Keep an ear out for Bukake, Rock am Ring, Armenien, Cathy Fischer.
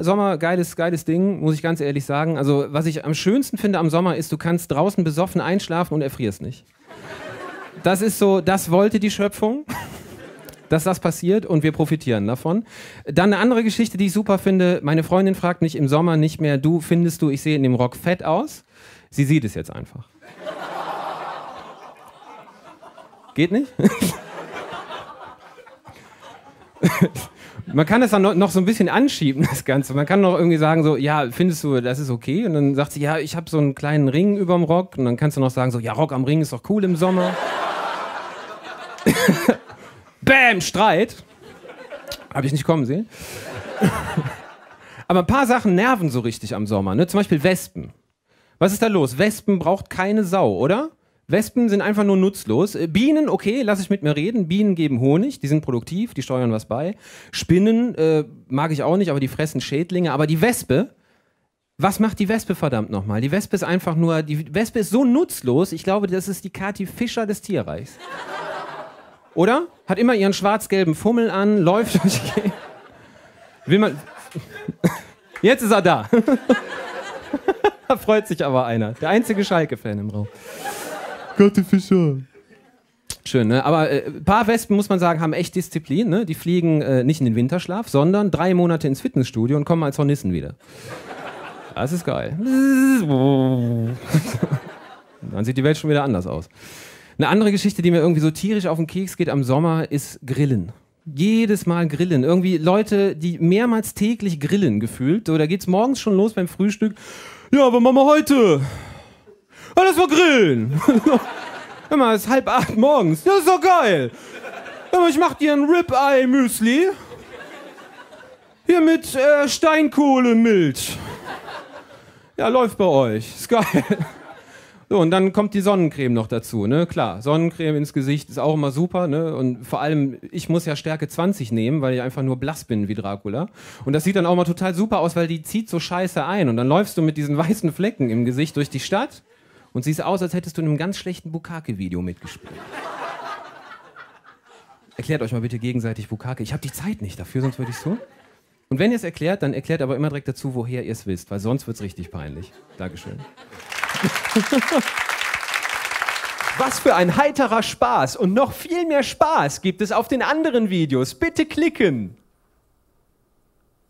Sommer, geiles Ding, muss ich ganz ehrlich sagen. Also, was ich am schönsten finde am Sommer ist, du kannst draußen besoffen einschlafen und erfrierst nicht. Das ist so, das wollte die Schöpfung, dass das passiert und wir profitieren davon. Dann eine andere Geschichte, die ich super finde. Meine Freundin fragt mich im Sommer nicht mehr, du, findest du, ich sehe in dem Rock fett aus? Sie sieht es jetzt einfach. Geht nicht? Man kann das dann noch so ein bisschen anschieben, das Ganze. Man kann noch irgendwie sagen so, ja, findest du, das ist okay? Und dann sagt sie, ja, ich habe so einen kleinen Ring überm Rock. Und dann kannst du noch sagen so, ja, Rock am Ring ist doch cool im Sommer. Bäm, Streit. Habe ich nicht kommen sehen. Aber ein paar Sachen nerven so richtig am Sommer, ne? Zum Beispiel Wespen. Was ist da los? Wespen braucht keine Sau, oder? Wespen sind einfach nur nutzlos. Bienen, okay, lass ich mit mir reden. Bienen geben Honig, die sind produktiv, die steuern was bei. Spinnen mag ich auch nicht, aber die fressen Schädlinge. Aber die Wespe, was macht die Wespe verdammt nochmal? Die Wespe ist einfach nur, die Wespe ist so nutzlos, ich glaube, das ist die Cathy Fischer des Tierreichs. Oder? Hat immer ihren schwarz-gelben Fummel an, läuft durch die Gegend. Will man... Jetzt ist er da. Da freut sich aber einer. Der einzige Schalke-Fan im Raum. Cathy Fischer. Schön, ne? Aber ein paar Wespen, muss man sagen, haben echt Disziplin, ne? Die fliegen nicht in den Winterschlaf, sondern 3 Monate ins Fitnessstudio und kommen als Hornissen wieder. Das ist geil. Dann sieht die Welt schon wieder anders aus. Eine andere Geschichte, die mir irgendwie so tierisch auf den Keks geht am Sommer, ist Grillen. Jedes Mal grillen. Irgendwie Leute, die mehrmals täglich grillen gefühlt. So, da geht's morgens schon los beim Frühstück. Ja, aber machen wir heute? Ja, lass mal grillen. Hör mal, es ist 7:30 morgens. Das ist doch geil. Hör mal, ich mach dir ein Rib-Eye-Müsli. Hier mit Steinkohlemilch. Ja, läuft bei euch. Ist geil. So, und dann kommt die Sonnencreme noch dazu, ne? Klar, Sonnencreme ins Gesicht ist auch immer super, ne? Und vor allem, ich muss ja Stärke 20 nehmen, weil ich einfach nur blass bin wie Dracula. Und das sieht dann auch mal total super aus, weil die zieht so scheiße ein. Und dann läufst du mit diesen weißen Flecken im Gesicht durch die Stadt und siehst aus, als hättest du in einem ganz schlechten Bukake-Video mitgespielt. Erklärt euch mal bitte gegenseitig Bukake. Ich habe die Zeit nicht dafür, sonst würde ich so. Und wenn ihr es erklärt, dann erklärt aber immer direkt dazu, woher ihr es wisst, weil sonst wird es richtig peinlich. Dankeschön. Was für ein heiterer Spaß und noch viel mehr Spaß gibt es auf den anderen Videos. Bitte klicken!